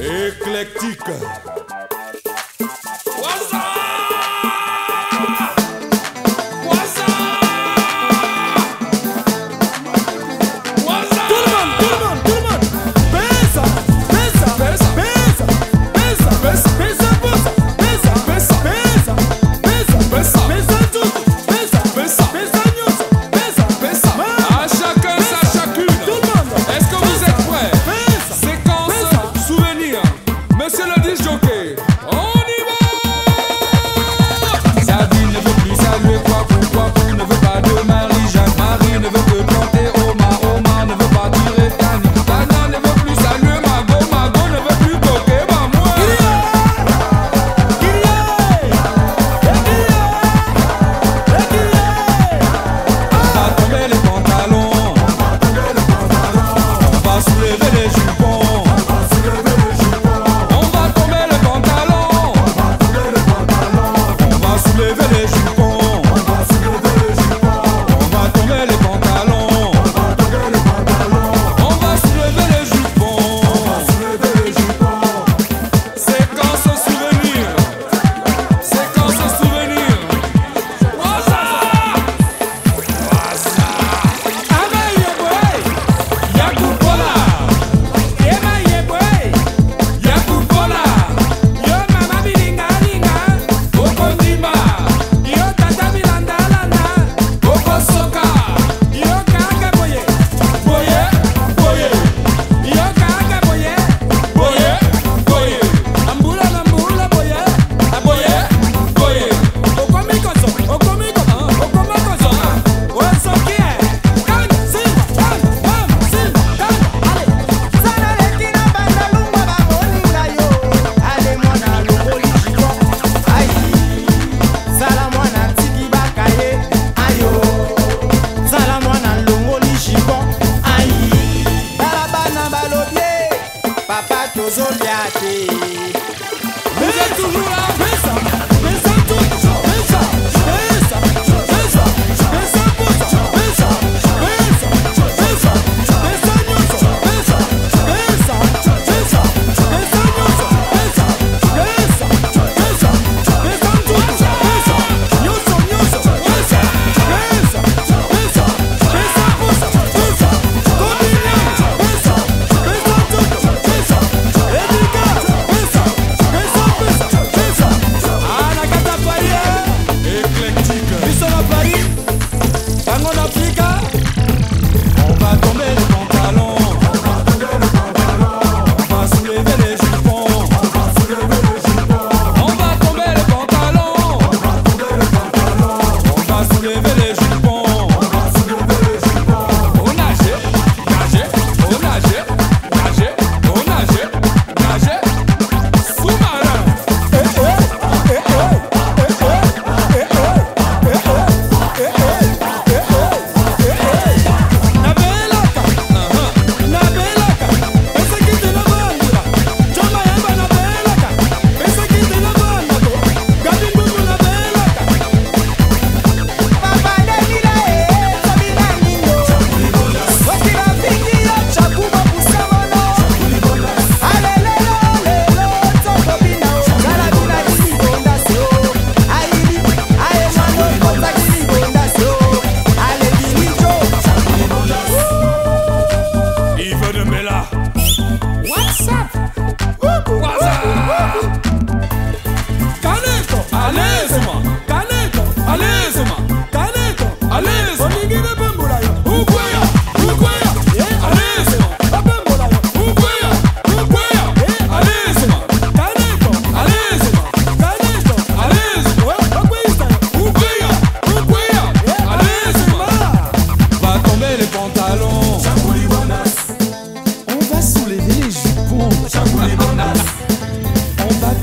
Ecléctica. Quasa! Quasa! Quasa! Turma! Pensa.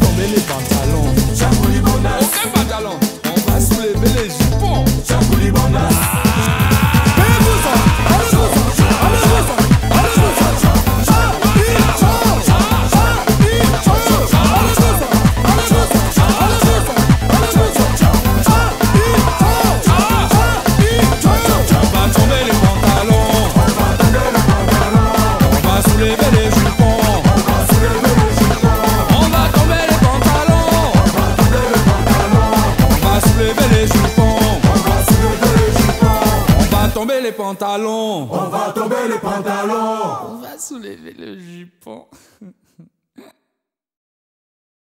Tombez les pantalons, on va soulever les jupons. les pantalons. On va tomber les pantalons. On va soulever le jupon.